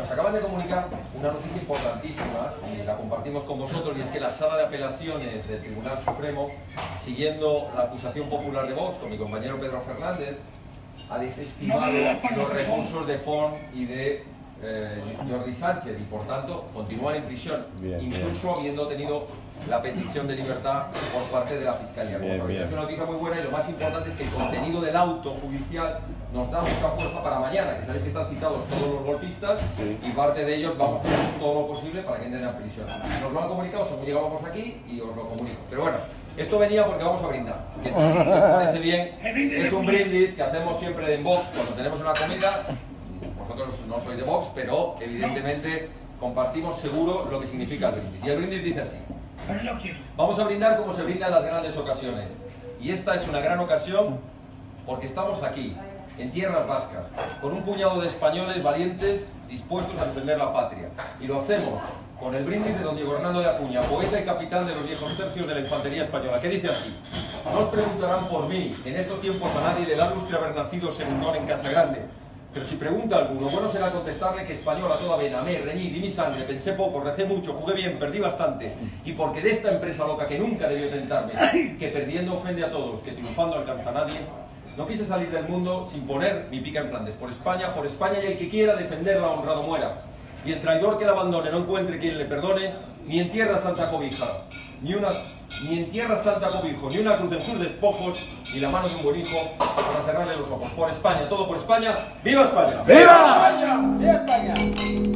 Nos acaban de comunicar una noticia importantísima, la compartimos con vosotros, y es que la sala de apelaciones del Tribunal Supremo, siguiendo la acusación popular de Vox con mi compañero Pedro Fernández, ha desestimado los recursos de FON y de Jordi Sánchez, y por tanto continúan en prisión, incluso habiendo tenido la petición de libertad por parte de la Fiscalía. Es una noticia muy buena, y lo más importante es que el contenido del auto judicial nos da mucha fuerza para mañana, que sabéis que están citados todos los golpistas, y parte de ellos vamos a hacer todo lo posible para que entren en prisión. Nos lo han comunicado, según llegábamos aquí, y os lo comunico. Pero bueno, esto venía porque vamos a brindar, que me parece bien, es un brindis que hacemos siempre en Vox cuando tenemos una comida. Vosotros no sois de Vox, pero evidentemente compartimos seguro lo que significa el brindis. Y el brindis dice así: vamos a brindar como se brindan las grandes ocasiones. Y esta es una gran ocasión porque estamos aquí, en tierras vascas, con un puñado de españoles valientes dispuestos a defender la patria. Y lo hacemos con el brindis de don Diego Hernando de Acuña, poeta y capitán de los viejos tercios de la infantería española, que dice así: no os preguntarán por mí, en estos tiempos a nadie le da lustre haber nacido segundón en Casa Grande. Pero si pregunta alguno, bueno será contestarle que española toda vena, me reñí, di mi sangre, pensé poco, recé mucho, jugué bien, perdí bastante. Y porque de esta empresa loca que nunca debió tentarme, que perdiendo ofende a todos, que triunfando alcanza a nadie, no quise salir del mundo sin poner mi pica en Flandes. Por España y el que quiera defenderla honrado muera. Y el traidor que la abandone no encuentre quien le perdone, ni en tierra santa cobija, ni una cruz en sus despojos, ni la mano de un buen hijo para cerrarle los ojos. Por España, todo por España. ¡Viva España! ¡Viva España! ¡Viva España!